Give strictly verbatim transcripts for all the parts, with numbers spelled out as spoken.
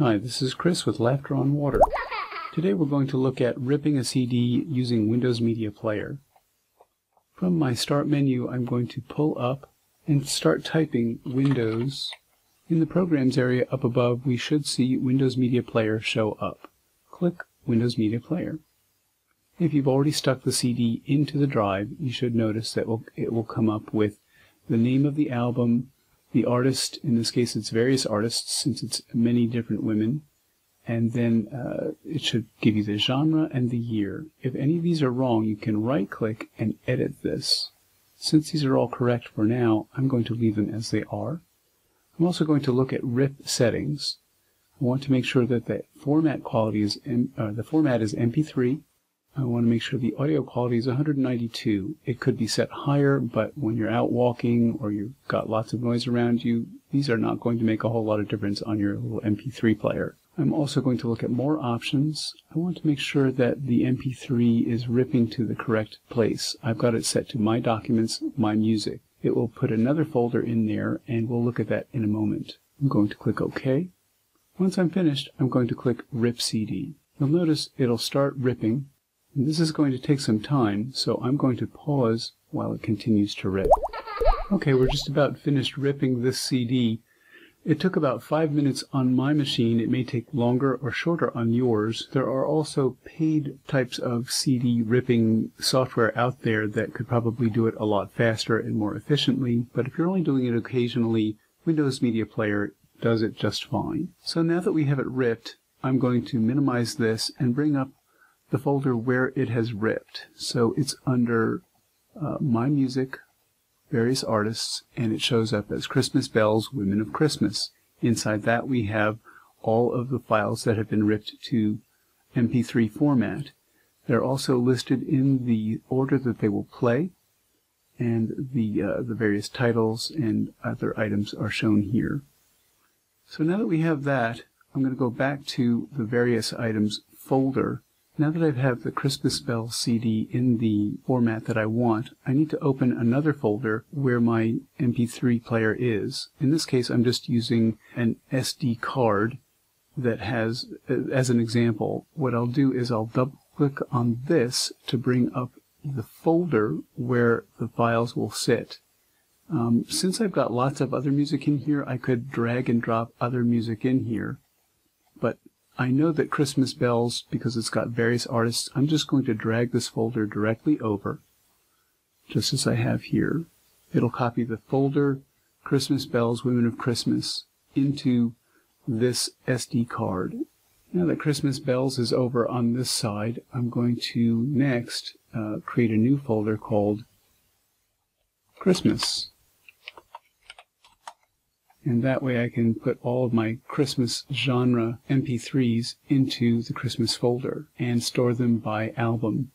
Hi, this is Chris with Laughter on Water. Today we're going to look at ripping a C D using Windows Media Player. From my Start menu, I'm going to pull up and start typing Windows. In the Programs area up above, we should see Windows Media Player show up. Click Windows Media Player. If you've already stuck the C D into the drive, you should notice that it will come up with the name of the album, the artist, in this case it's various artists since it's many different women, and then uh, it should give you the genre and the year. If any of these are wrong, you can right-click and edit this. Since these are all correct for now, I'm going to leave them as they are. I'm also going to look at RIP settings. I want to make sure that the format quality is M uh, the format is M P three. I want to make sure the audio quality is one hundred ninety-two. It could be set higher, but when you're out walking or you've got lots of noise around you, these are not going to make a whole lot of difference on your little M P three player. I'm also going to look at more options. I want to make sure that the M P three is ripping to the correct place. I've got it set to My Documents, My Music. It will put another folder in there, and we'll look at that in a moment. I'm going to click OK. Once I'm finished, I'm going to click Rip C D. You'll notice it'll start ripping. And this is going to take some time, so I'm going to pause while it continues to rip. Okay, we're just about finished ripping this C D. It took about five minutes on my machine. It may take longer or shorter on yours. There are also paid types of C D ripping software out there that could probably do it a lot faster and more efficiently, but if you're only doing it occasionally, Windows Media Player does it just fine. So now that we have it ripped, I'm going to minimize this and bring up the folder where it has ripped. So it's under uh, My Music, Various Artists, and it shows up as Christmas Bells, Women of Christmas. Inside that we have all of the files that have been ripped to M P three format. They're also listed in the order that they will play, and the, uh, the various titles and other items are shown here. So now that we have that, I'm going to go back to the Various Items folder. Now that I have the Christmas Bells C D in the format that I want, I need to open another folder where my M P three player is. In this case, I'm just using an S D card that has, as an example, what I'll do is I'll double-click on this to bring up the folder where the files will sit. Um, since I've got lots of other music in here, I could drag and drop other music in here, but I know that Christmas Bells, because it's got various artists, I'm just going to drag this folder directly over, just as I have here. It'll copy the folder Christmas Bells, Women of Christmas into this S D card. Now that Christmas Bells is over on this side, I'm going to next uh, create a new folder called Christmas. And that way I can put all of my Christmas genre M P threes into the Christmas folder and store them by album.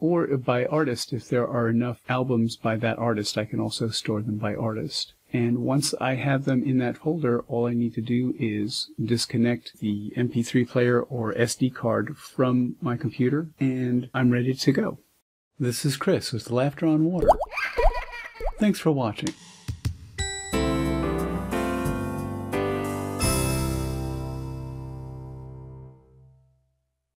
Or by artist, if there are enough albums by that artist, I can also store them by artist. And once I have them in that folder, all I need to do is disconnect the M P three player or S D card from my computer, and I'm ready to go. This is Chris with Laughter on Water. Thanks for watching.